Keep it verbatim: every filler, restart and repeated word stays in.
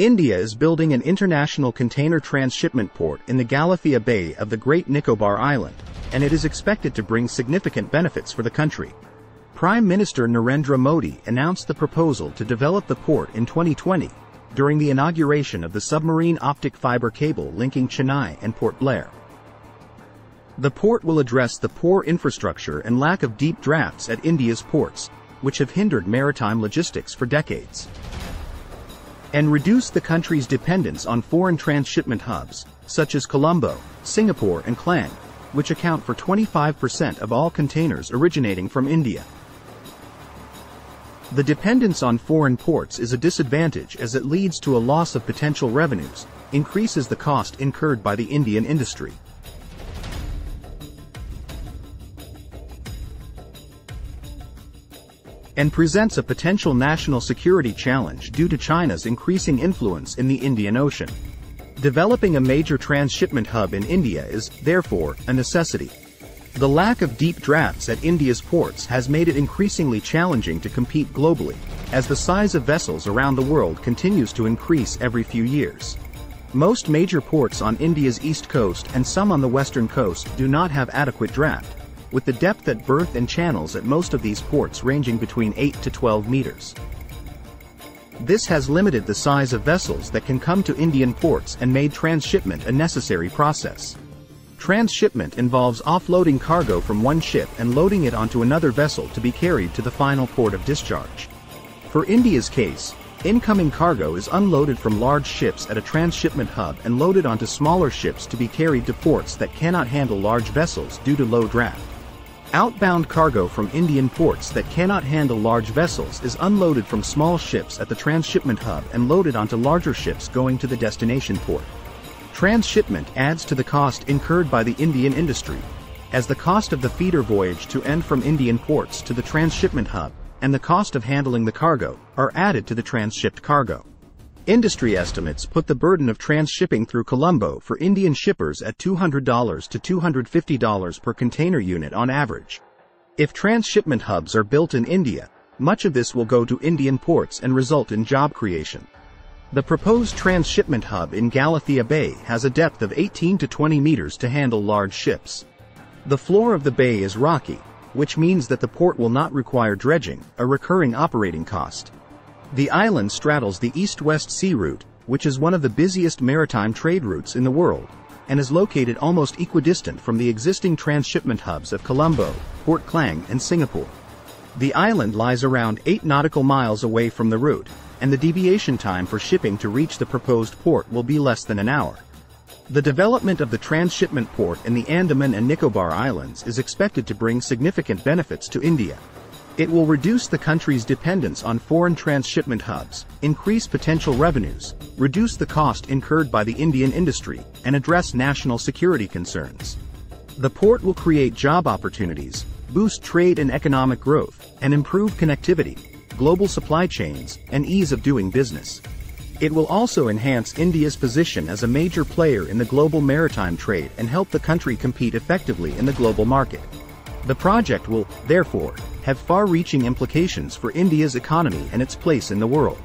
India is building an international container transshipment port in the Galathea Bay of the Great Nicobar Island, and it is expected to bring significant benefits for the country. Prime Minister Narendra Modi announced the proposal to develop the port in twenty twenty, during the inauguration of the submarine optic fiber cable linking Chennai and Port Blair. The port will address the poor infrastructure and lack of deep drafts at India's ports, which have hindered maritime logistics for decades, and reduce the country's dependence on foreign transshipment hubs, such as Colombo, Singapore and Klang, which account for twenty-five percent of all containers originating from India. The dependence on foreign ports is a disadvantage as it leads to a loss of potential revenues, increases the cost incurred by the Indian industry, and presents a potential national security challenge due to China's increasing influence in the Indian Ocean. Developing a major transshipment hub in India is, therefore, a necessity. The lack of deep drafts at India's ports has made it increasingly challenging to compete globally, as the size of vessels around the world continues to increase every few years. Most major ports on India's east coast and some on the western coast do not have adequate draft, with the depth at berth and channels at most of these ports ranging between eight to twelve meters. This has limited the size of vessels that can come to Indian ports and made transshipment a necessary process. Transshipment involves offloading cargo from one ship and loading it onto another vessel to be carried to the final port of discharge. For India's case, incoming cargo is unloaded from large ships at a transshipment hub and loaded onto smaller ships to be carried to ports that cannot handle large vessels due to low draft. Outbound cargo from Indian ports that cannot handle large vessels is unloaded from small ships at the transshipment hub and loaded onto larger ships going to the destination port. Transshipment adds to the cost incurred by the Indian industry, as the cost of the feeder voyage to and from Indian ports to the transshipment hub, and the cost of handling the cargo, are added to the transshipped cargo. Industry estimates put the burden of transshipping through Colombo for Indian shippers at two hundred to two hundred fifty dollars per container unit on average. If transshipment hubs are built in India, much of this will go to Indian ports and result in job creation. The proposed transshipment hub in Galathea Bay has a depth of eighteen to twenty meters to handle large ships. The floor of the bay is rocky, which means that the port will not require dredging, a recurring operating cost. The island straddles the East-West Sea Route, which is one of the busiest maritime trade routes in the world, and is located almost equidistant from the existing transshipment hubs of Colombo, Port Klang and Singapore. The island lies around eight nautical miles away from the route, and the deviation time for shipping to reach the proposed port will be less than an hour. The development of the transshipment port in the Andaman and Nicobar Islands is expected to bring significant benefits to India. It will reduce the country's dependence on foreign transshipment hubs, increase potential revenues, reduce the cost incurred by the Indian industry, and address national security concerns. The port will create job opportunities, boost trade and economic growth, and improve connectivity, global supply chains, and ease of doing business. It will also enhance India's position as a major player in the global maritime trade and help the country compete effectively in the global market. The project will, therefore, have far-reaching implications for India's economy and its place in the world.